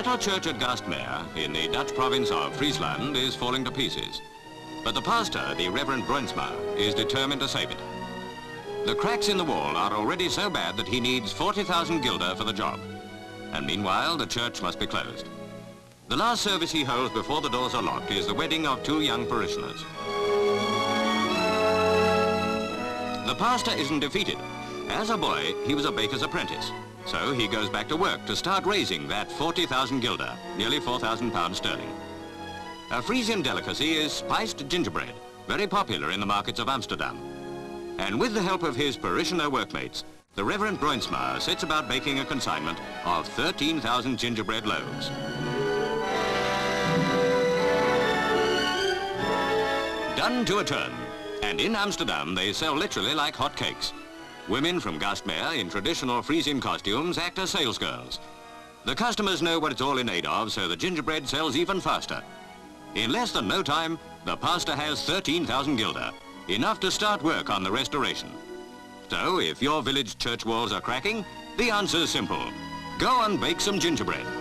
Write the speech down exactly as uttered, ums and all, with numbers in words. little church at Gaastmeer, in the Dutch province of Friesland, is falling to pieces. But the pastor, the Reverend Bruinsma, is determined to save it. The cracks in the wall are already so bad that he needs forty thousand guilder for the job. And meanwhile, the church must be closed. The last service he holds before the doors are locked is the wedding of two young parishioners. The pastor isn't defeated. As a boy, he was a baker's apprentice. So he goes back to work to start raising that forty thousand guilder, nearly four thousand pounds sterling. A Frisian delicacy is spiced gingerbread, very popular in the markets of Amsterdam. And with the help of his parishioner workmates, the Reverend Bruinsma sets about baking a consignment of thirteen thousand gingerbread loaves. Done to a turn. And in Amsterdam, they sell literally like hot cakes. Women from Gaastmeer in traditional Frisian costumes act as salesgirls. The customers know what it's all in aid of, so the gingerbread sells even faster. In less than no time, the pastor has thirteen thousand guilder, enough to start work on the restoration. So if your village church walls are cracking, the answer's simple. Go and bake some gingerbread.